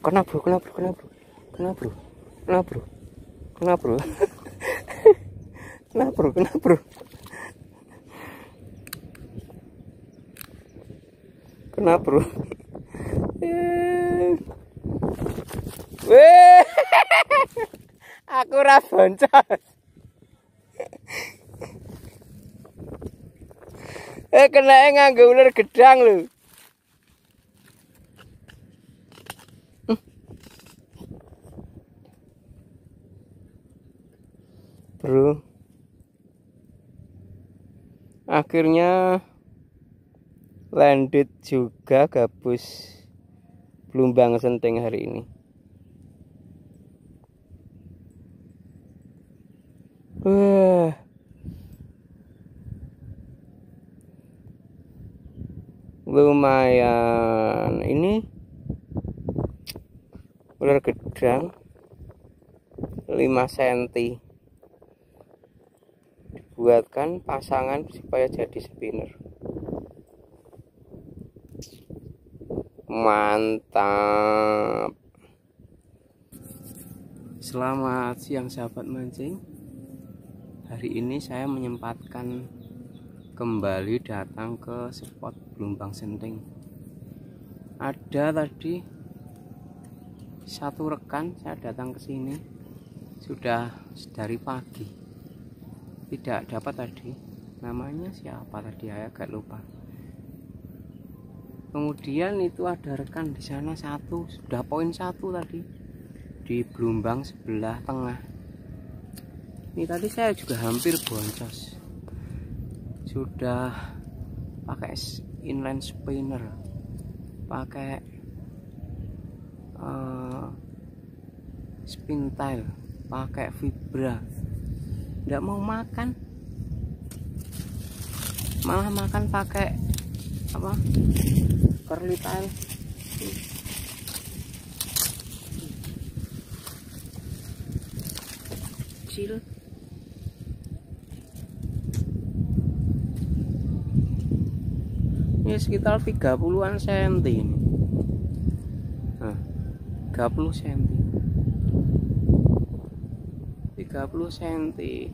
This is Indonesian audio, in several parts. Kenapa bro, kenapa bro, kenapa bro, kenapa bro, kenapa bro, kenapa bro, kenapa bro, kenapa bro, kenapa bro, weh, aku ra boncos. Kenae nganggo ular gedang lho. Bro. Akhirnya landed juga gabus Blumbang Senting hari ini. Lumayan ini ular gedang 5 cm dibuatkan pasangan supaya jadi spinner. Mantap. Selamat siang sahabat mancing. Hari ini saya menyempatkan kembali datang ke spot Blumbang Senting. Ada tadi satu rekan saya datang ke sini sudah dari pagi, tidak dapat tadi, namanya siapa tadi saya agak lupa. Kemudian itu ada rekan di sana satu sudah poin satu tadi di Blumbang sebelah tengah. Ini tadi saya juga hampir boncos, sudah pakai inline spinner, pakai spin tail, pakai vibra, nggak mau makan, malah makan pakai apa curly tail. Kecil. Ini sekitar 30-an senti ini. Nah, 30 senti. 30 senti.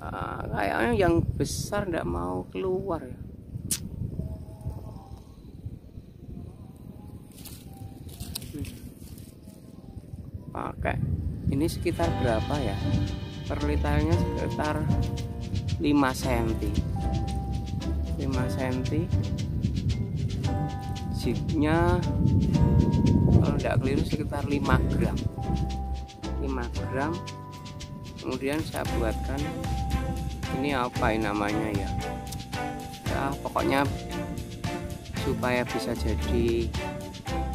Nah, kayaknya yang besar enggak mau keluar ya. Pakai. Ini sekitar berapa ya? Perlitanya sekitar 5 senti. 5 cm jignya kalau tidak keliru sekitar 5 gram. Kemudian saya buatkan ini apa namanya ya, pokoknya supaya bisa jadi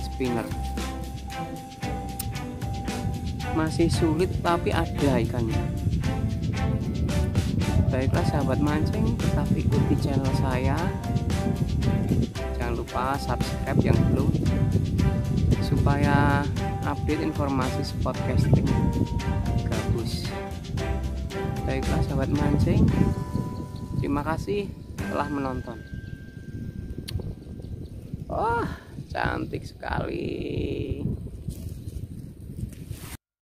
spinner. Masih sulit tapi ada ikannya. Baiklah sahabat mancing, tetap ikuti channel saya, jangan lupa subscribe yang belum supaya update informasi spot casting gabus. Baiklah sahabat mancing, terima kasih telah menonton. Wah, cantik sekali.